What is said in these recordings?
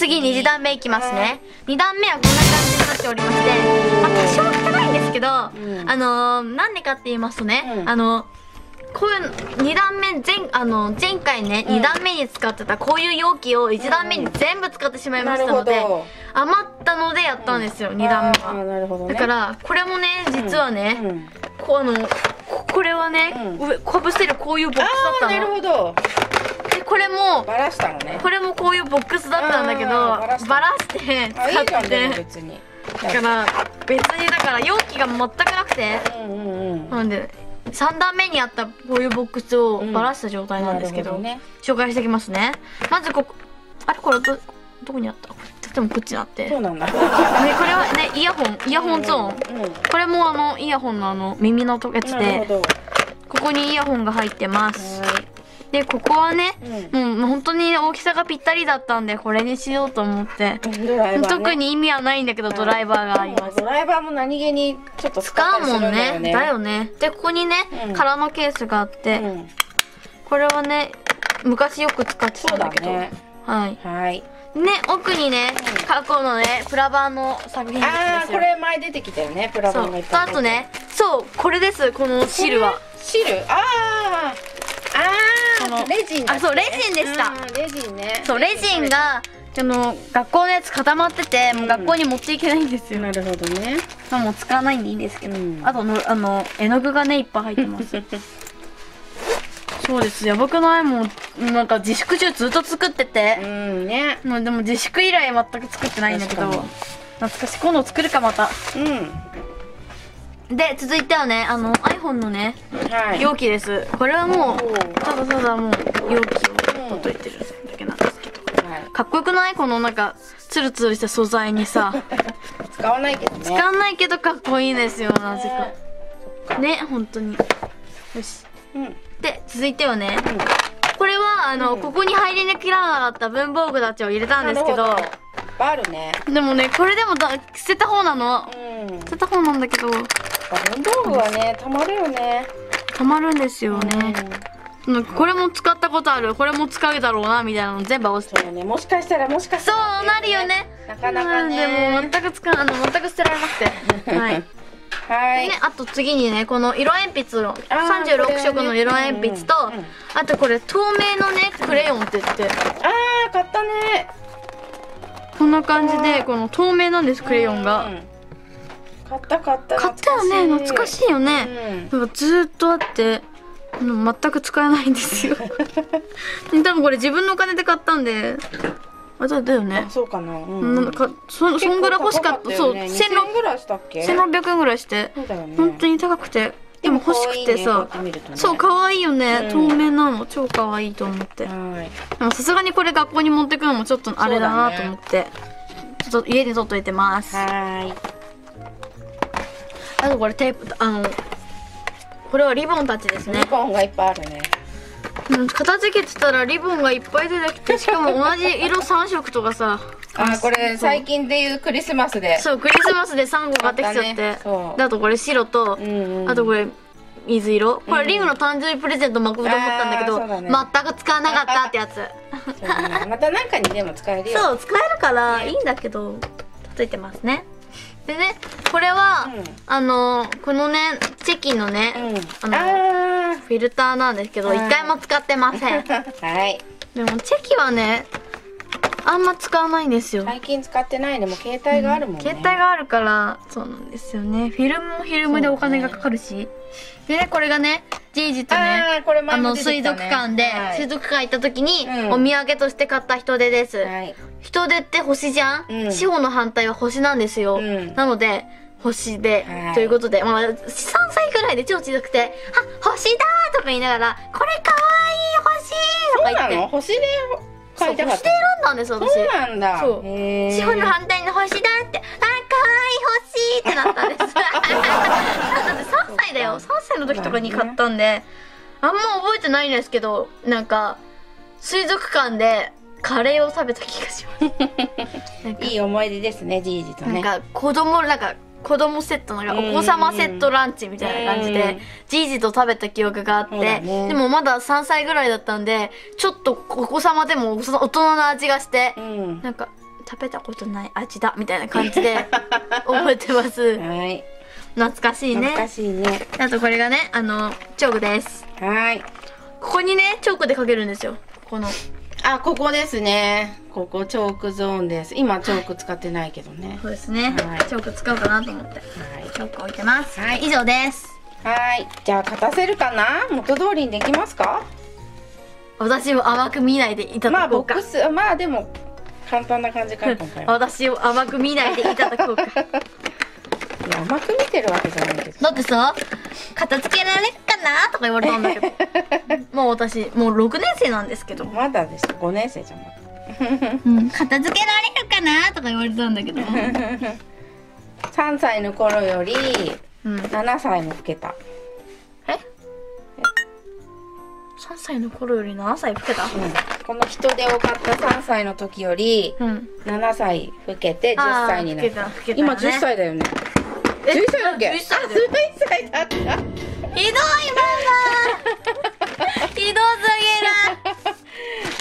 次2段目いきますね。2段目はこんな感じになっておりまして、まあ、多少汚いんですけど、なんでかって言いますとね、こういう2段目前回ね、2段目に使ってたこういう容器を1段目に全部使ってしまいましたので、余ったのでやったんですよ、2段目は。だからこれもね、実はね、これはね、かぶせるこういうボックスだったの。なるほど。でこれもバラしたのね。これもこういうボックスだったんだけど、バラして使って、だから別にだから容器が全くなくて、なんで3段目にあったこういうボックスをばらした状態なんですけど、紹介していきますね。まずここ、あれこれどこにあった？でもこっちにあって、そうなんだ。これはね、イヤホンゾーン、これもイヤホンの耳のやつで、ここにイヤホンが入ってます。でここはね、もう本当に大きさがぴったりだったんで、これにしようと思って。特に意味はないんだけど、ドライバーがあります。ドライバーも何気にちょっと使うもんね。だよね。でここにね、空のケースがあって、これはね昔よく使ってたんだけど、はいね、奥にね、過去のね、プラバンの作品ですよ。ああ、これ前出てきたよね、プラバンがいっぱい。あとね、そう、これです、このシールは。シール？ああ、ああ、レジン。あ、そう、レジンでした。レジンね。そう、レジンが、学校のやつ固まってて、もう学校に持っていけないんですよ。なるほどね。もう使わないんでいいんですけど。あと、絵の具がね、いっぱい入ってます。そうです、やばくない？もうなんか自粛中ずっと作ってて、ね、もうでも自粛以来全く作ってないんだけど、懐かしい。今度作るかまた。で続いてはね、iPhone のね、容器です。これはもうただただもう容器を取っといてるだけなんですけど、かっこよくない？このなんかツルツルした素材にさ、使わないけどね、使わないけどかっこいいですよ、なぜかね、本当に。よし、で続いてはね、これはここに入りきらなかった文房具たちを入れたんですけど、あるね。でもね、これでも捨てた方なの。捨てた方なんだけど、文房具はね、たまるよね。たまるんですよね。これも使ったことある、これも使うだろうなみたいなの全部合わせてね。もしかしたら、もしかしたらそうなるよね。なかなかね、もう全く捨てられなくて、はい。ね、あと次にね、この色鉛筆の36色の色鉛筆と、あとこれ透明のねクレヨンって言って、買ったね。こんな感じで、この透明なんです、クレヨンが。買ったよね、懐かしいよね。なんかずっとあって、全く使えないんですよ。多分これ自分のお金で買ったんで、あ、じゃあだよね。そうかな。なんかそんぐらい欲しかった。そう、1600ぐらいしたっけ？1600ぐらいして、本当に高くて、でも欲しくてさ、そう可愛いよね。透明なの超可愛いと思って。でもさすがにこれ学校に持ってくのもちょっとあれだなと思って、ちょっと家に取っといてます。はい。あとこれテープ、これはリボンたちですね。リボンがいっぱいあるね。片付けてたらリボンがいっぱい出てきて、しかも同じ色3色とかさ。あ、これ最近でいうクリスマスで、そう、クリスマスで3個買ってきちゃって、あとこれ白と、あとこれ水色、これリムの誕生日プレゼント巻こうと思ったんだけど、全く使わなかったってやつ。また何かにでも使えるよ。そう、使えるからいいんだけど、ついてますね。でね、これはこのねチェキのねフィルターなんですけど、1回も使ってません。はい。でもチェキはね、あんま使わないんですよ。最近使ってないね。もう携帯があるもんね。携帯があるからそうなんですよね。フィルムもフィルムでお金がかかるし。でね、これがね、じいじとね、水族館で、水族館行った時にお土産として買ったヒトデです。ヒトデって星じゃん。四方の反対は星なんですよ。なので星でということで、まあ3歳ぐらいで超小さくて、あ、星だーとか言いながら、これ可愛い星とか言って。そうなの？星で買いたかった。星で選んだんです私。そうなんだ。そう。四方の反対の星だって、あ、可愛い星ってなったんです。だって3歳だよ。3歳の時とかに買ったんで、あんま覚えてないんですけど、なんか水族館で。カレーを食べた気がします。いい思い出ですね、じいじとね。なんか子供セット、なんかお子様セットランチみたいな感じで、じいじと食べた記憶があって、でもまだ3歳ぐらいだったんで、ちょっとお子様でも大人の味がして、なんか食べたことない味だみたいな感じで覚えてます。はい。懐かしいね。懐かしいね。あとこれがね、チョークです。はい。ここにね、チョークで描けるんですよ。この。あ、ここですね。ここチョークゾーンです。今チョーク使ってないけどね。はい、そうですね。はい、チョーク使おうかなと思って。はい、チョーク置いてます。はい、以上です。はい、じゃあ勝たせるかな？元通りにできますか？私を甘く見ないでいただこうか。まあボックス、まあでも簡単な感じか今回は。私を甘く見ないでいただこうか。いや甘く見てるわけじゃないけど。だってさ、片付けられっかなとか言われたんだけど。もう私もう6年生なんですけど。まだです。5年生じゃん。うん、片付けられるかなとか言われたんだけど。3歳の頃より。うん、7歳も老けた。え？3歳の頃より7歳老けた？うん、この人手を買った3歳の時より7歳老けて10歳になった。老けたね、今10歳だよね。11歳だっけ？11歳だった。ひどいママ。ひどすぎる。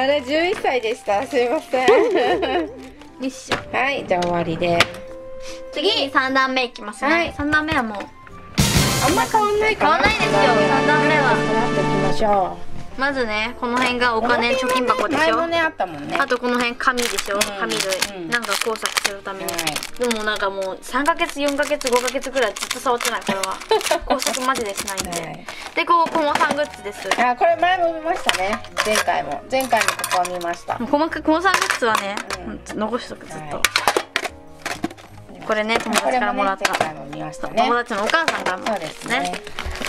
あれ11歳でした。すいません。よっしょ。はい、じゃあ終わりで。次3段目いきますね。はい、3段目はもうあんま変わんないかな。変わんないですよ。3段目はさらっといきましょう。まずね、この辺がお金貯金箱でしょ。前もねあったもんね。あとこの辺紙でしょ。紙類なんか工作するために。でもなんかもう3ヶ月4ヶ月5ヶ月ぐらいずっと触ってない。これは工作マジでしないんで。でここコモさんグッズです。あ、これ前も見ましたね。前回もここ見ました。コモさんグッズはね残しとくずっと。これね、友達からもらった。友達のお母さんからもらったですね。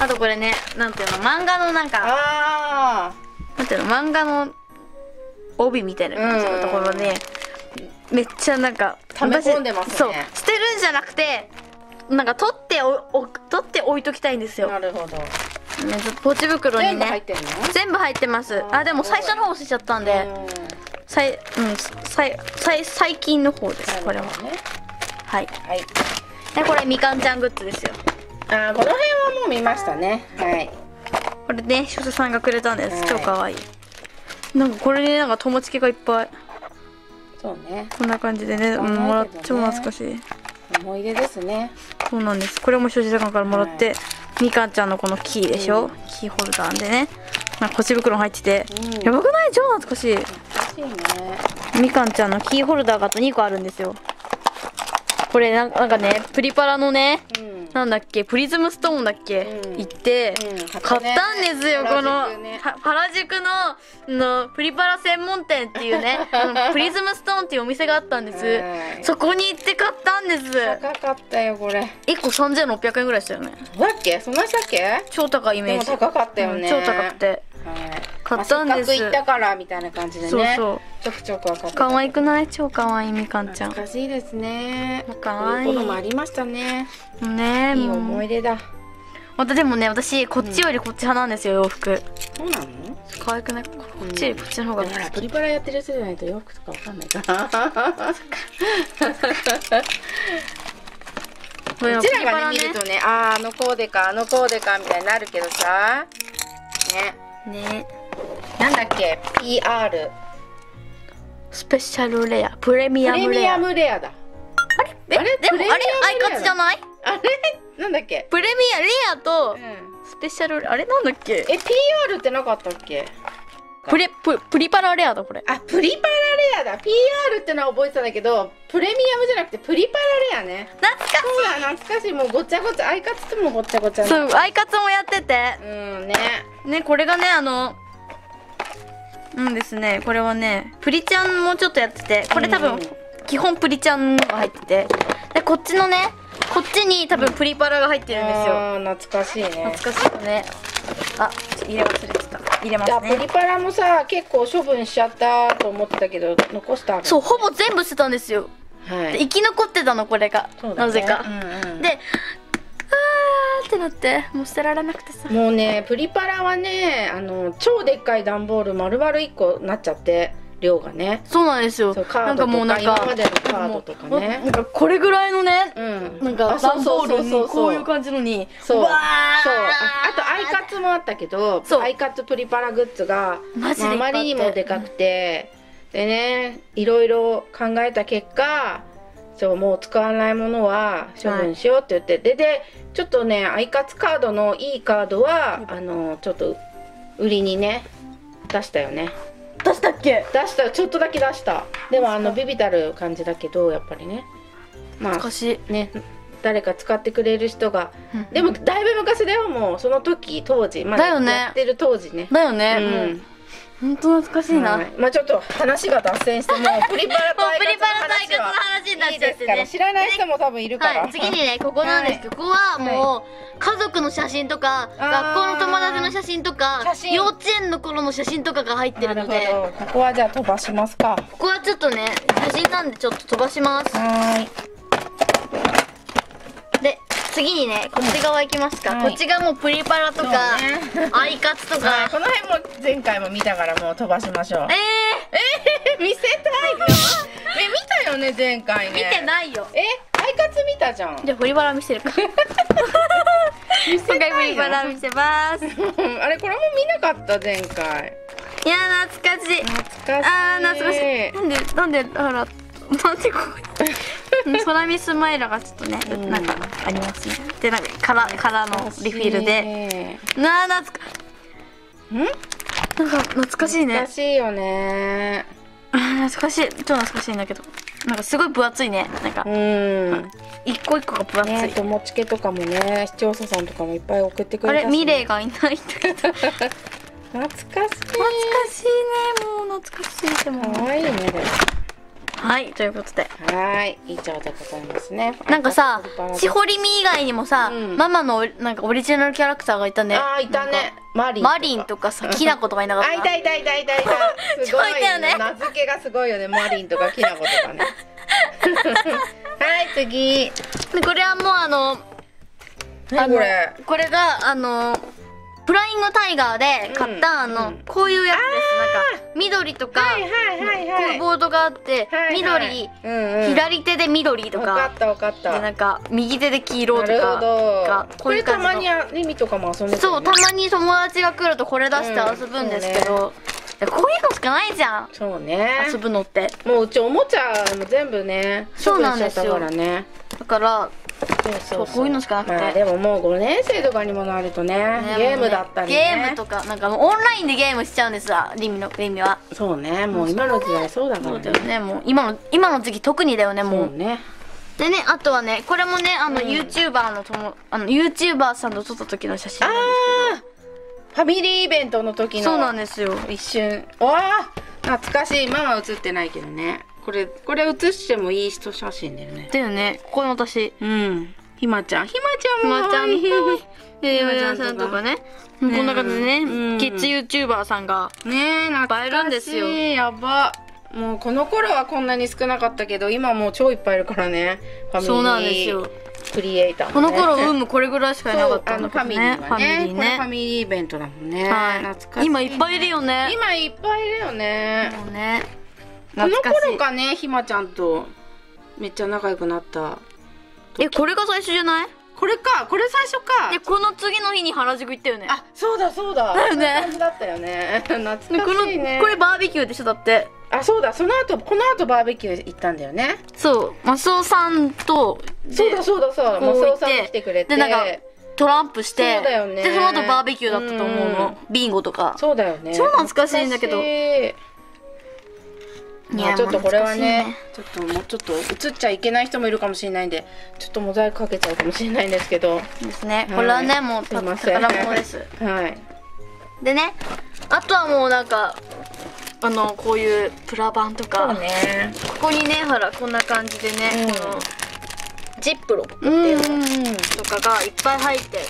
あとこれね、なんていうの、漫画のなんか、なんていうの、漫画の帯みたいな感じのところね、めっちゃなんか、溜め込んでますね。そう、捨てるんじゃなくて、なんか取って置いときたいんですよ。なるほど。ポチ袋にね、全部入ってるの？全部入ってます。あ、でも最初の方捨てちゃったんで、最近の方です、これは。はい、はい、でこれみかんちゃんグッズですよ。あ、この辺はもう見ましたね。はい。これね、書生さんがくれたんです。超可愛い。なんかこれね、なんか友達がいっぱい。そうね。こんな感じでね、もらって超懐かしい。思い出ですね。そうなんです。これも書生さんからもらって、みかんちゃんのこのキーでしょ。キーホルダーでね、なんか腰袋入ってて、やばくない？超懐かしい。懐かしいね。みかんちゃんのキーホルダーがあと2個あるんですよ。これなんかね、プリパラのね、なんだっけ、プリズムストーンだっけ、行って買ったんですよ。この原宿のプリパラ専門店っていうね、プリズムストーンっていうお店があったんです。そこに行って買ったんです。高かったよこれ。1個3600円ぐらいしたよね。だっけ、そんなしたっけ。超高いイメージ。でも高かったよね。超高くて買ったんです。せっかく行ったからみたいな感じでね。そうそう、ちょくちょくは買った。可愛くない？超可愛いみかんちゃん。懐かしいですね。可愛い。こういうこともありましたね。ねえ、いい思い出だ。またでもね、私こっちよりこっち派なんですよ、洋服。そうなの？可愛くない？こっちよりこっちの方が。プリパラやってる人じゃないと洋服とかわかんないから。こっちらがね見るとね、ああ、あのコーデかあのコーデかみたいになるけどさ、ね。ね、なんだっけ PR スペシャルレアプレミアムレア。プレミアムレアだ。あれでもあれアイカツじゃない？あれなんだっけ、プレミアレアとスペシャルレア、あれなんだっけ。え、 PR ってなかったっけ。プリパラレアだこれ。あ、プリパラレアだ。 PR ってのは覚えてたんだけど、プレミアムじゃなくてプリパラレアね。懐かしい。そうだ、懐かしい。もうごちゃごちゃ、アイカツともごちゃごちゃ。そう、アイカツもやってて、うんね。ね、これがね、うんですね、これはね、プリちゃんもちょっとやってて、これ多分、基本プリちゃんが入ってて、で、こっちのね、こっちに多分プリパラが入ってるんですよ。あー、懐かしいね。懐かしいよね。あ、入れ忘れてた。入れますね。プリパラもさ、結構処分しちゃったと思ってたけど、残した。そう、ほぼ全部捨てたんですよ。はい。生き残ってたの、これが。なぜか。で、ってなってもう捨てられなくてさ。もうね、プリパラはね、超でっかい段ボール丸々1個なっちゃって、量がね。そうなんですよ。なんかもう、なんか今までのカードとかね、なんかこれぐらいのね、なんか段ボールにこういう感じのに、そうそう。あとアイカツもあったけど、アイカツプリパラグッズがあまりにもでかくて、でね、いろいろ考えた結果、そう、もう使わないものは処分しようって言って、はい、でちょっとね、アイカツカードのいいカードはちょっと売りにね出したよね。出したっけ？出した、ちょっとだけ出した。でもビビたる感じだけど、やっぱりね、まあね、誰か使ってくれる人が、でもだいぶ昔だよ、もうその時当時、まだやってる当時ね。だよね、本当懐かしいな。まあちょっと話が脱線して、もうプリパラとアイカツの話になっちゃってね、知らない人も多分いるから。次にね、ここなんですけど、ここはもう家族の写真とか学校の友達の写真とか幼稚園の頃の写真とかが入ってるので、ここはじゃあ飛ばしますか。ここはちょっとね、写真なんでちょっと飛ばします。で、次にね、こっち側行きますか。こっちがもうプリパラとかアイカツとか、この辺も前回も見たから、もう飛ばしましょう。見せたいよ。見たよね、前回ね。見てないよ。アイカツ見たじゃん。じゃあプリパラ見せるか。今回プリパラ見せます。あれ、これも見なかった前回。いや、懐かしい、懐かしい。なんでほら、なんでここにソラミスマイラがちょっとね、なんかありますね。で、なんかからのリフィールで、懐かしいね。懐かしいよね。懐かしい、超懐かしいんだけど、なんかすごい分厚いね。なんか一個一個が分厚い。ともちけとかもね、視聴者さんとかもいっぱい送ってくれたし、あれ、ミレイがいないんだけど。懐かしい、懐かしいね。もう懐かしい。でも可愛いね。はい、ということで、はい、以上でございますね。なんかさ、しほりみ以外にもさ、ママのなんかオリジナルキャラクターがいたね。ああ、いたね。マリンとかさ、きなことかいなかった。あ、いた。すごいね。名付けがすごいよね。マリンとかきなことかね。はい、次。これはもうこれがフライングタイガーで買ったこういうやつです。なんか緑とか、こうボードがあって緑、左手で緑とか、なんか右手で黄色とか、これたまにレミとかも遊んでる。そう、たまに友達が来るとこれ出して遊ぶんですけど、こういうのしかないじゃん。そうね。遊ぶのって。もううちおもちゃも全部ね、処分しちゃったからね。だから。こういうのしかなくて、でももう5年生とかにもなるとね、ゲームだったりね、ゲームとかなんかオンラインでゲームしちゃうんですわ、リミは。そうね、もう今の時代そうだからね。もう今の時期特にだよね。もうね。でね、あとはね、これもね、YouTuber さんと撮った時の写真なんですけど、ファミリーイベントの時の。そうなんですよ。一瞬、わあ、懐かしい。ママ写ってないけどね。これ写してもいい人写真だよね。だよね。ここの私。うん。ひまちゃんも。ひまちゃんさんとかね。こんな感じでね、キッズユーチューバーさんがね、なんか映えるんですよ。やば。もうこの頃はこんなに少なかったけど、今もう超いっぱいいるからね。そうなんですよ。クリエイター。この頃これぐらいしかいなかったんだけどね。ファミリーね。ファミリーイベントだもんね。懐かしい。今いっぱいいるよね。もうね。この頃かね、ひまちゃんとめっちゃ仲良くなった時。これが最初じゃない？これ最初か。で、この次の日に原宿行ったよね。あ、そうだ。だよね。感じだったよね。懐かしいね。これバーベキューでしょ、だって。あ、そうだ。その後、この後バーベキュー行ったんだよね。そう。マスオさんと、そうだ。マスオさんが来てくれて。で、なんか、トランプして。そうだよね。で、その後バーベキューだったと思うの。ビンゴとか。そうだよね。超懐かしいんだけど。ちょっとこれはね、もうちょっと映っちゃいけない人もいるかもしれないんで、ちょっとモザイクかけちゃうかもしれないんですけど。ですね。これはね、もう宝物です。はい。でね、あとはもうなんかこういうプラ板とか、ここにね、ほらこんな感じでね、ジップロックっていうのとかがいっぱい入ってて、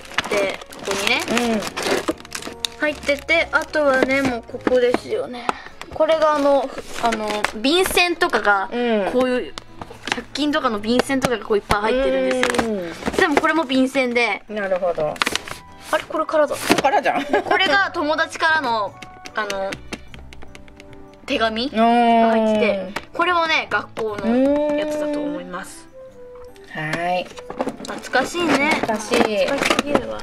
ここにね、入ってて、あとはね、もうここですよね。これが便箋とかが、こういう100均とかの便箋とかがこういっぱい入ってるんですよ。でもこれも便箋で。なるほど。あれ、これからだ。からじゃん。これが友達からの手紙が入ってて、これもね、学校のやつだと思います。はい。懐かしいね。懐かしすぎるわ。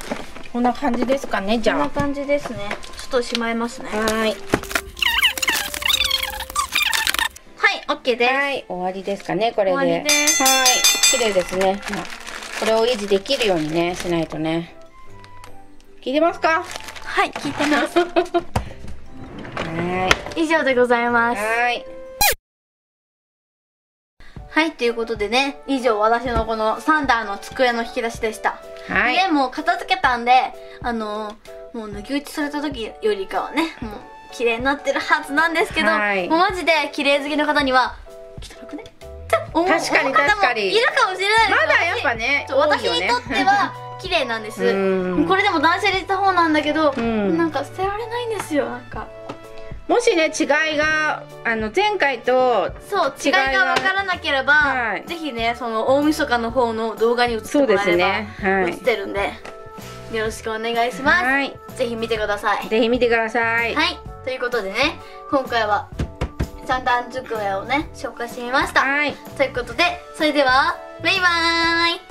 こんな感じですかね、じゃあ。こんな感じですね。ちょっとしまいますね。はい。OK です。はい、終わりですかね、これで。終わりです。はい、綺麗ですね。これを維持できるようにね、しないとね。聞いてますか？はい、聞いてます。はい、以上でございます。はい。はい、ということでね、以上私のこのサンダーの机の引き出しでした。はい。で、もう片付けたんで、もう抜き打ちされた時よりかはね、もう綺麗になってるはずなんですけど、もうマジで綺麗好きの方には、汚くね？って思う方もいるかもしれないです。まだやっぱね、私にとっては、綺麗なんです。これでも断捨離した方なんだけど、なんか捨てられないんですよ、なんか。もしね、違いが前回と違いが分からなければ、はい、ぜひね、その大晦日の方の動画に映ってもらえれば映ってるんで、はい、よろしくお願いします、はい、ぜひ見てください、ぜひ見てください。はい、ということでね、今回はサンダーの机をね紹介してみました、はい、ということで、それではバイバーイ。